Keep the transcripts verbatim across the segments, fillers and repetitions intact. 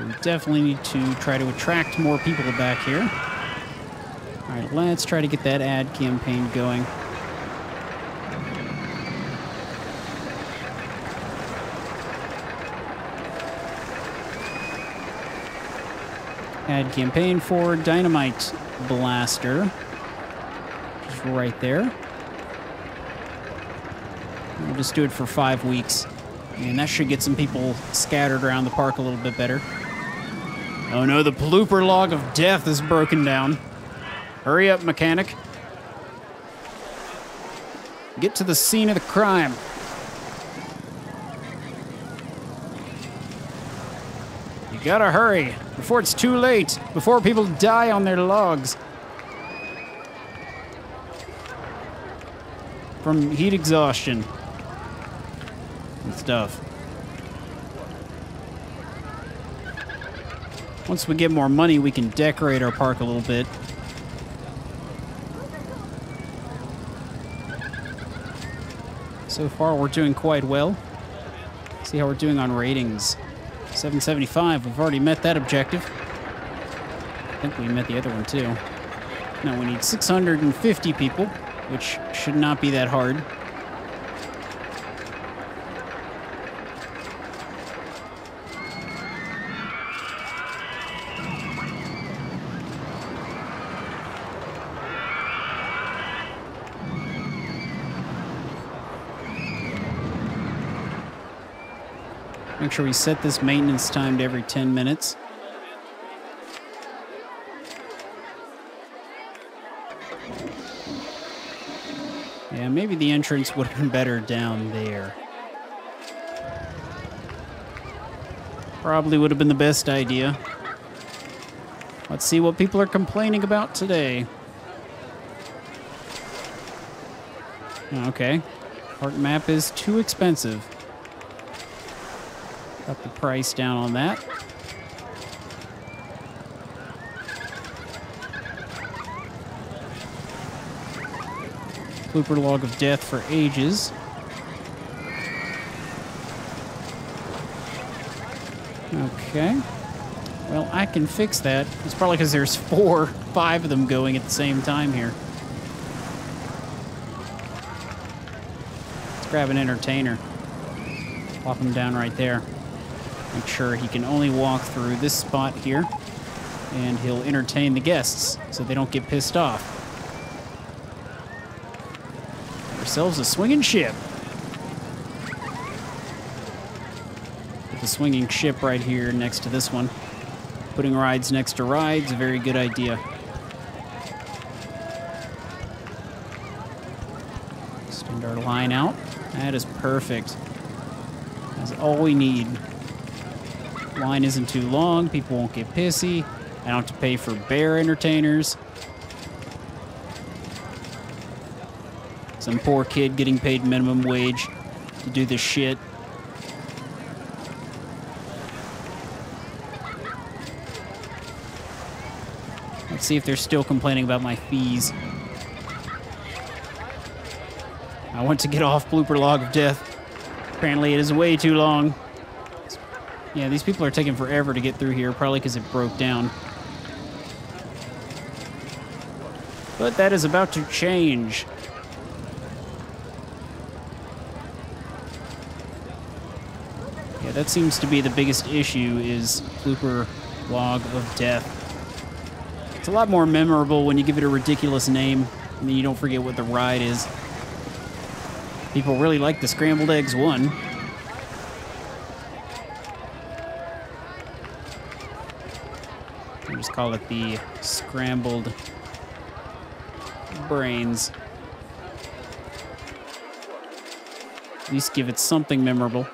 We definitely need to try to attract more people back here. All right, let's try to get that ad campaign going. Ad campaign for Dynamite Blaster. Just right there. We'll just do it for five weeks. And that should get some people scattered around the park a little bit better. Oh no, the blooper log of death is broken down. Hurry up, mechanic. Get to the scene of the crime. You gotta hurry before it's too late, before people die on their logs. From heat exhaustion and stuff. Once we get more money, we can decorate our park a little bit. So far, we're doing quite well. See how we're doing on ratings. seven seventy-five, we've already met that objective. I think we met the other one too. Now we need six hundred fifty people, which should not be that hard. Make sure we set this maintenance time to every ten minutes. Yeah, maybe the entrance would have been better down there. Probably would have been the best idea. Let's see what people are complaining about today. Okay. Park map is too expensive. Got the price down on that. Blooper log of death for ages. Okay. Well, I can fix that. It's probably because there's four, five of them going at the same time here. Let's grab an entertainer. Plop him down right there. Make sure he can only walk through this spot here, and he'll entertain the guests so they don't get pissed off. Ourselves a swinging ship. Put the swinging ship right here next to this one. Putting rides next to rides, a very good idea. Extend our line out. That is perfect. That's all we need. Line isn't too long, people won't get pissy. I don't have to pay for bear entertainers. Some poor kid getting paid minimum wage to do this shit. Let's see if they're still complaining about my fees. I want to get off blooper log of death. Apparently it is way too long. Yeah, these people are taking forever to get through here, probably because it broke down. But that is about to change. Yeah, that seems to be the biggest issue, is blooper log of death. It's a lot more memorable when you give it a ridiculous name, and then you don't forget what the ride is. People really like the scrambled eggs one. Just call it the scrambled brains. At least give it something memorable.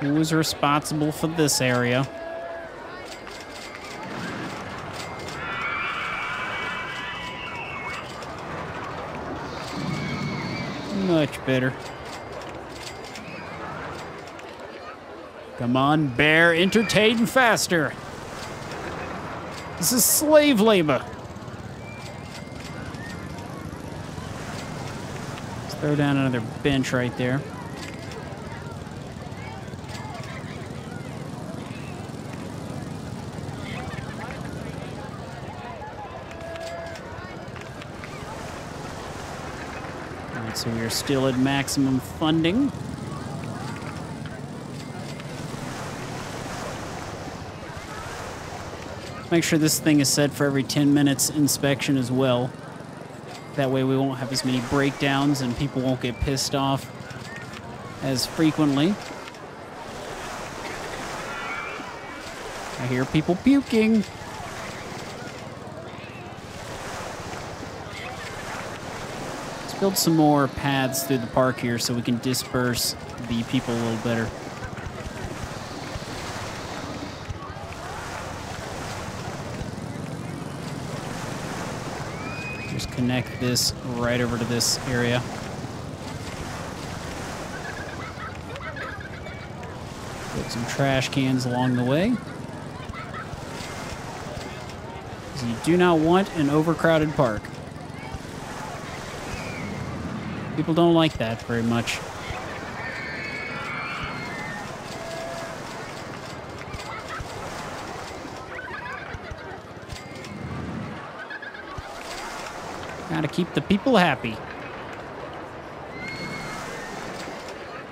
Who was responsible for this area? Much better. Come on, bear, entertain faster. This is slave labor. Let's throw down another bench right there. All right, so we are still at maximum funding. Make sure this thing is set for every ten minutes inspection as well. That way we won't have as many breakdowns and people won't get pissed off as frequently. I hear people puking. Let's build some more paths through the park here so we can disperse the people a little better. Connect this right over to this area. Put some trash cans along the way. You do not want an overcrowded park. People don't like that very much. Gotta keep the people happy.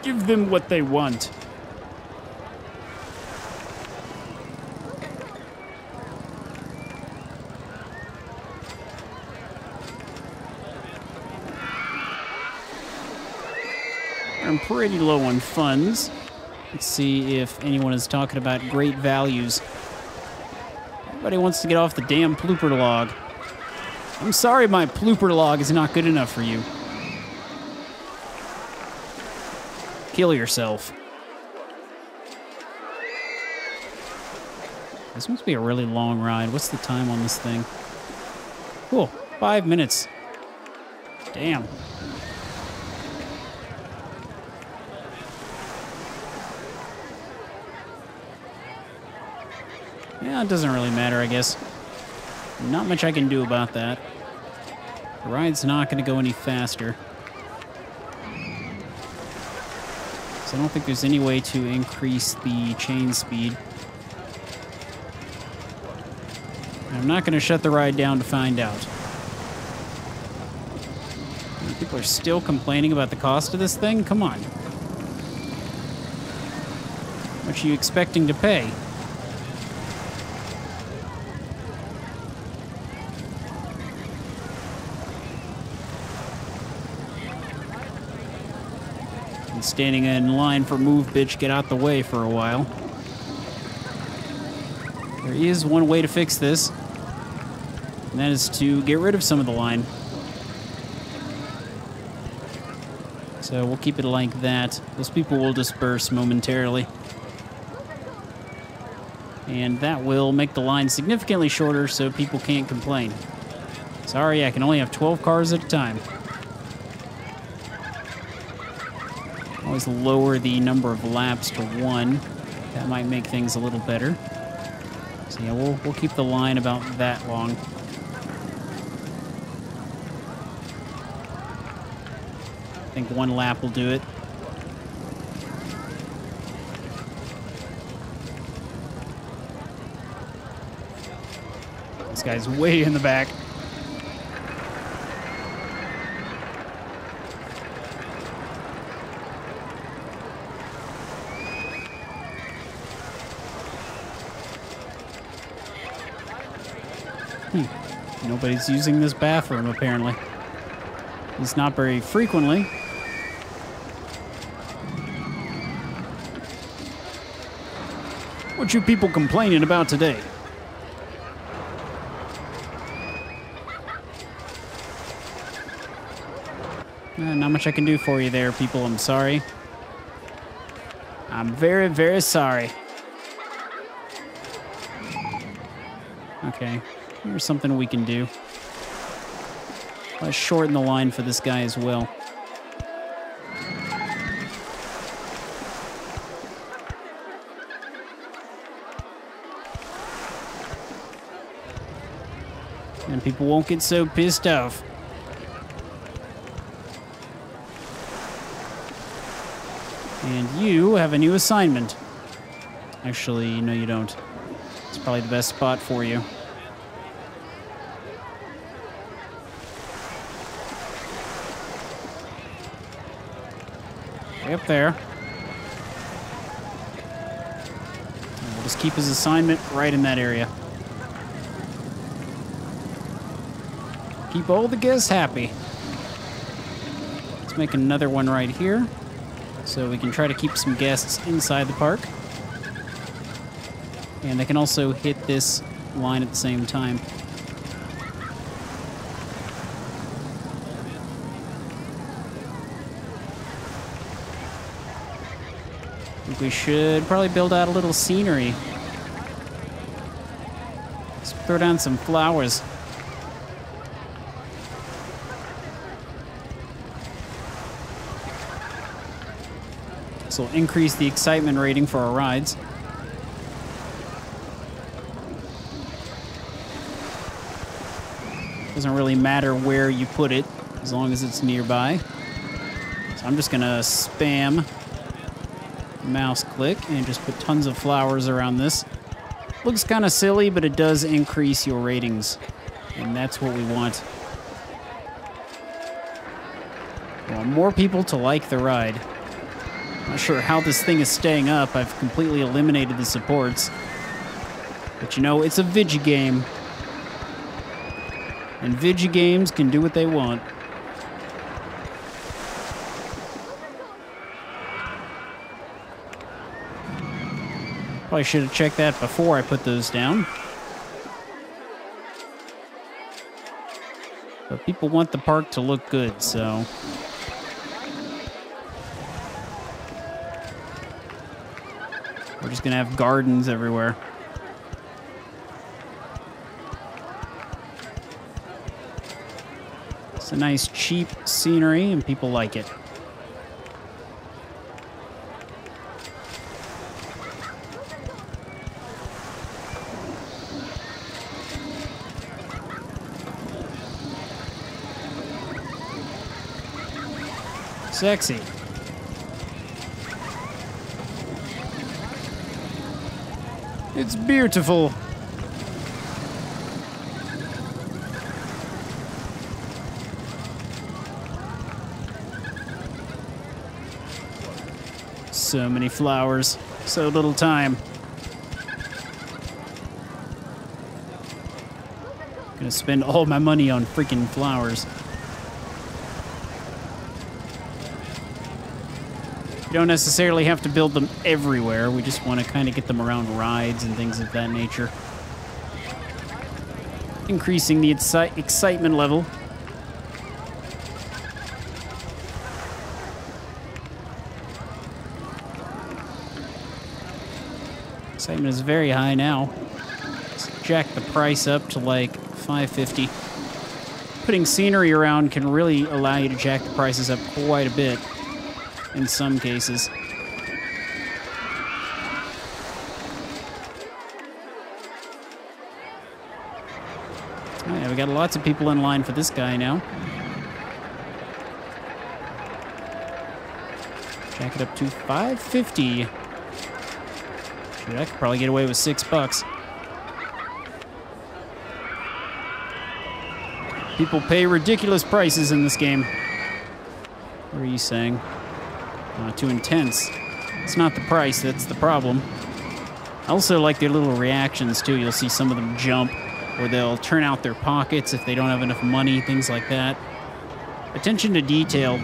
Give them what they want. I'm pretty low on funds. Let's see if anyone is talking about great values. Everybody wants to get off the damn blooper log. I'm sorry my blooper log is not good enough for you. Kill yourself. This must be a really long ride. What's the time on this thing? Cool, five minutes. Damn. Yeah, it doesn't really matter, I guess. Not much I can do about that. The ride's not going to go any faster. So I don't think there's any way to increase the chain speed. And I'm not going to shut the ride down to find out. People are still complaining about the cost of this thing? Come on. How much are you expecting to pay? Standing in line for move, bitch, get out the way for a while. There is one way to fix this, and that is to get rid of some of the line. So we'll keep it like that. Those people will disperse momentarily. And that will make the line significantly shorter so people can't complain. Sorry, I can only have twelve cars at a time. Always lower the number of laps to one. That might make things a little better. So yeah, we'll, we'll keep the line about that long. I think one lap will do it. This guy's way in the back. Nobody's using this bathroom, apparently. It's not very frequently. What you people complaining about today? Eh, not much I can do for you there, people. I'm sorry. I'm very, very sorry. Okay. There's something we can do. Let's shorten the line for this guy as well. and people won't get so pissed off. And you have a new assignment. Actually, no you don't. It's probably the best spot for you. Way up there. And we'll just keep his assignment right in that area. Keep all the guests happy. Let's make another one right here, so we can try to keep some guests inside the park. And they can also hit this line at the same time. I think we should probably build out a little scenery. Let's throw down some flowers. This will increase the excitement rating for our rides. Doesn't really matter where you put it, as long as it's nearby. So I'm just gonna spam mouse click and just put tons of flowers around this. Looks kind of silly, but it does increase your ratings, and that's what we want. We want more people to like the ride. Not sure how this thing is staying up. I've completely eliminated the supports. But you know, it's a Vigi game. And Vigi games can do what they want. Probably should have checked that before I put those down. But people want the park to look good, so... We're just gonna have gardens everywhere. It's a nice cheap scenery and people like it. Sexy. It's beautiful. So many flowers, so little time. I'm gonna spend all my money on freaking flowers. We don't necessarily have to build them everywhere. We just want to kind of get them around rides and things of that nature. Increasing the exci- excitement level. Excitement is very high now. Let's jack the price up to like five fifty. Putting scenery around can really allow you to jack the prices up quite a bit. In some cases. Oh yeah, we got lots of people in line for this guy now. Jack it up to five fifty. Shoot, I could probably get away with six bucks. People pay ridiculous prices in this game. What are you saying? Uh, too intense. It's not the price that's the problem. I also like their little reactions too. You'll see some of them jump, or they'll turn out their pockets if they don't have enough money, things like that. Attention to detail.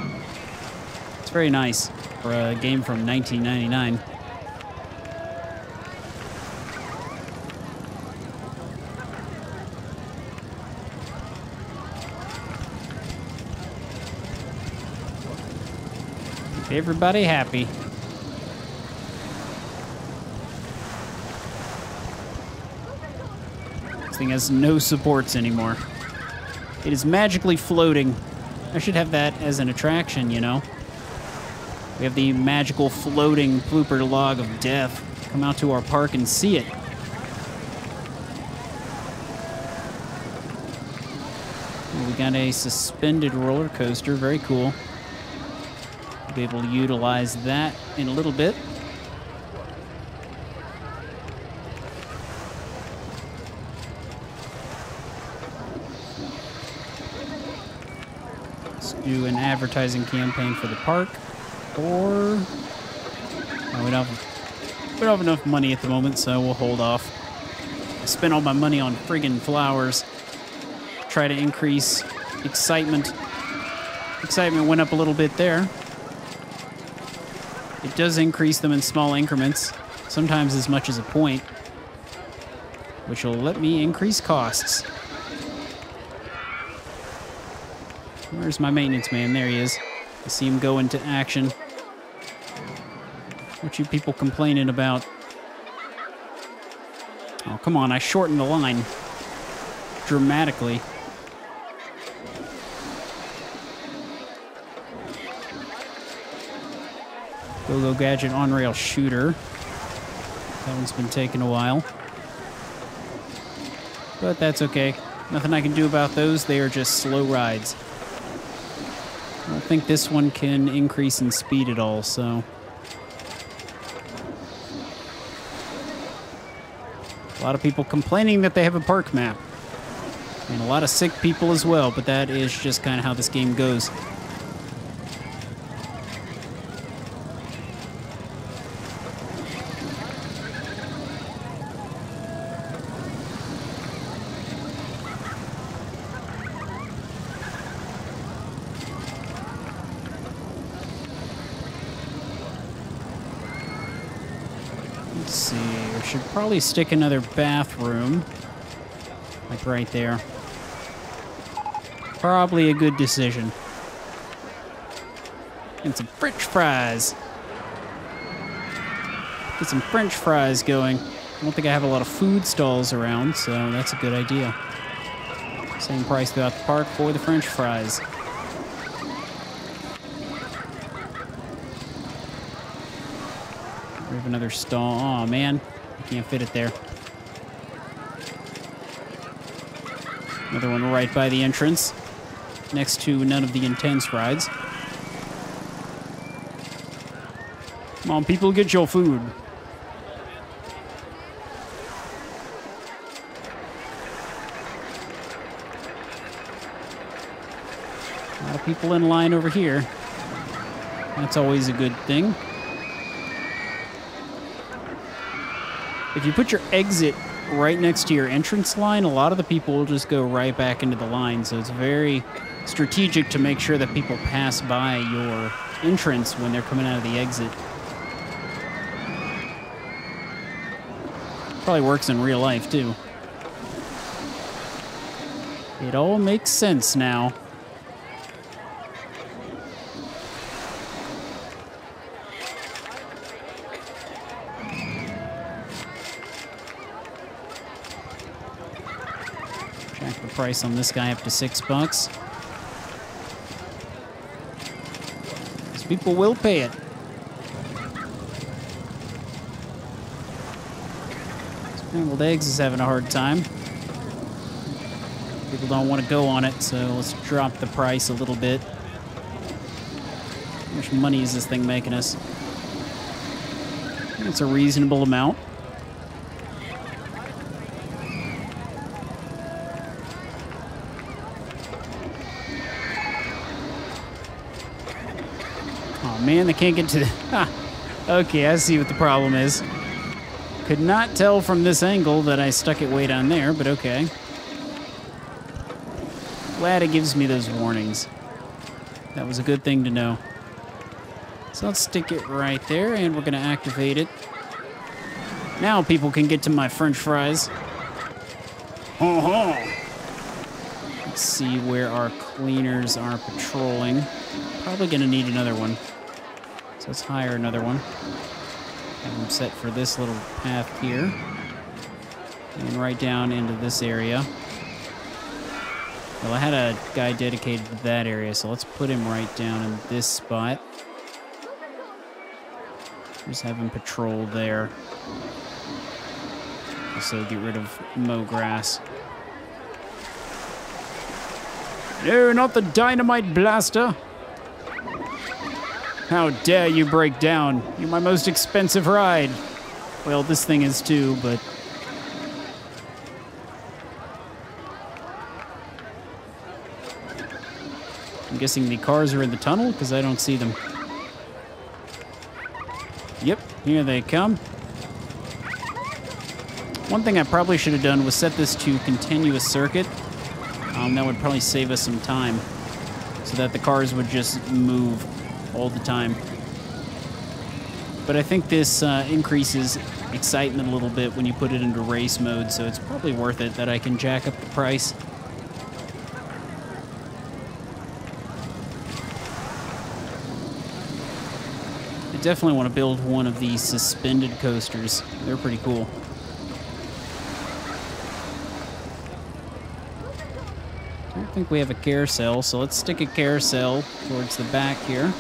It's very nice for a game from nineteen ninety-nine. Everybody happy. This thing has no supports anymore. It is magically floating. I should have that as an attraction, you know. We have the magical floating blooper log of death. Come out to our park and see it. we got a suspended roller coaster. Very cool. We'll be able to utilize that in a little bit. Let's do an advertising campaign for the park. Or oh, we don't have, we don't have enough money at the moment, so we'll hold off. I spent all my money on friggin' flowers. Try to increase excitement. Excitement went up a little bit there. It does increase them in small increments, sometimes as much as a point, which will let me increase costs. Where's my maintenance man? There he is. I see him go into action. What you people complaining about? Oh, come on. I shortened the line dramatically. Go-Go Gadget on-rail shooter. That one's been taking a while. But that's okay. Nothing I can do about those. They are just slow rides. I don't think this one can increase in speed at all, so... A lot of people complaining that they have a park map. And a lot of sick people as well, but that is just kind of how this game goes. Probably stick another bathroom, like right there. Probably a good decision. And some French fries. Get some French fries going. I don't think I have a lot of food stalls around, so that's a good idea. Same price throughout the park for the French fries. We have another stall. Aw, man. Can't fit it there. Another one right by the entrance, next to none of the intense rides. Come on, people, get your food. A lot of people in line over here. That's always a good thing. If you put your exit right next to your entrance line, a lot of the people will just go right back into the line. So it's very strategic to make sure that people pass by your entrance when they're coming out of the exit. Probably works in real life, too. It all makes sense now. Price on this guy up to six bucks. These people will pay it. Scrambled eggs is having a hard time. People don't want to go on it, so let's drop the price a little bit. How much money is this thing making us? It's a reasonable amount. Man, they can't get to the... Ha! Okay, I see what the problem is. Could not tell from this angle that I stuck it way down there, but okay. Glad it gives me those warnings. That was a good thing to know. So let's stick it right there, and we're going to activate it. Now people can get to my French fries. Ho ho! Let's see where our cleaners are patrolling. Probably going to need another one. So let's hire another one. Have them set for this little path here. And right down into this area. Well, I had a guy dedicated to that area, so let's put him right down in this spot. Just have him patrol there. Also get rid of mow grass. No, not the dynamite blaster. How dare you break down? You're my most expensive ride. Well, this thing is too, but... I'm guessing the cars are in the tunnel, because I don't see them. Yep, here they come. One thing I probably should have done was set this to continuous circuit. Um, that would probably save us some time, so that the cars would just move all the time. But I think this uh, increases excitement a little bit when you put it into race mode, so it's probably worth it that I can jack up the price. I definitely want to build one of these suspended coasters. They're pretty cool. I don't think we have a carousel, so let's stick a carousel towards the back here.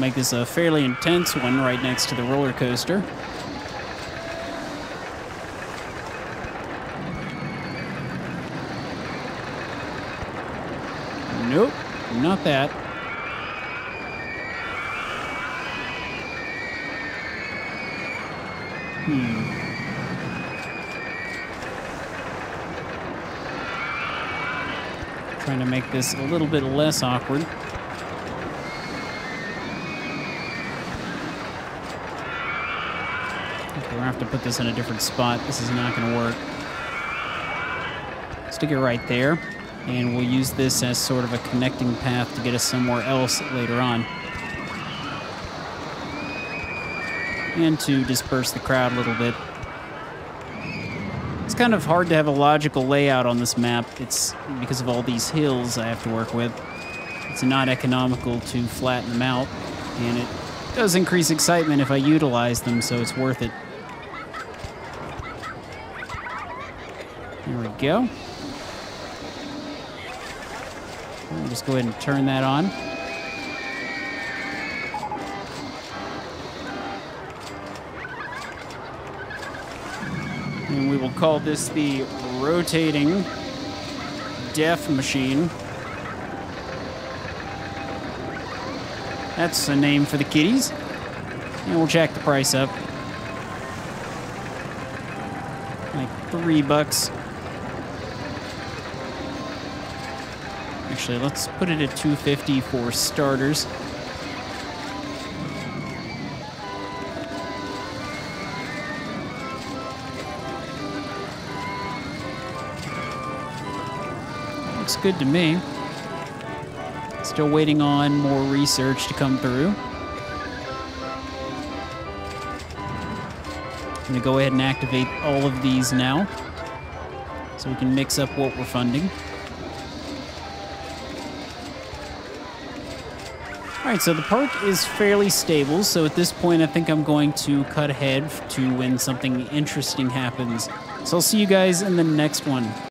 Make this a fairly intense one right next to the roller coaster. Nope, not that. Hmm. Trying to make this a little bit less awkward. We're gonna have to put this in a different spot. This is not gonna work. Stick it right there, and we'll use this as sort of a connecting path to get us somewhere else later on. And to disperse the crowd a little bit. It's kind of hard to have a logical layout on this map. It's because of all these hills I have to work with. It's not economical to flatten them out, and it does increase excitement if I utilize them, so it's worth it. There we go. I'll just go ahead and turn that on. And we will call this the rotating death machine. That's a name for the kitties. And we'll jack the price up. Like three bucks. Actually, let's put it at two fifty for starters. Looks good to me. Still waiting on more research to come through. I'm gonna go ahead and activate all of these now, so we can mix up what we're funding. All right, so the park is fairly stable, so at this point I think I'm going to cut ahead to when something interesting happens. So I'll see you guys in the next one.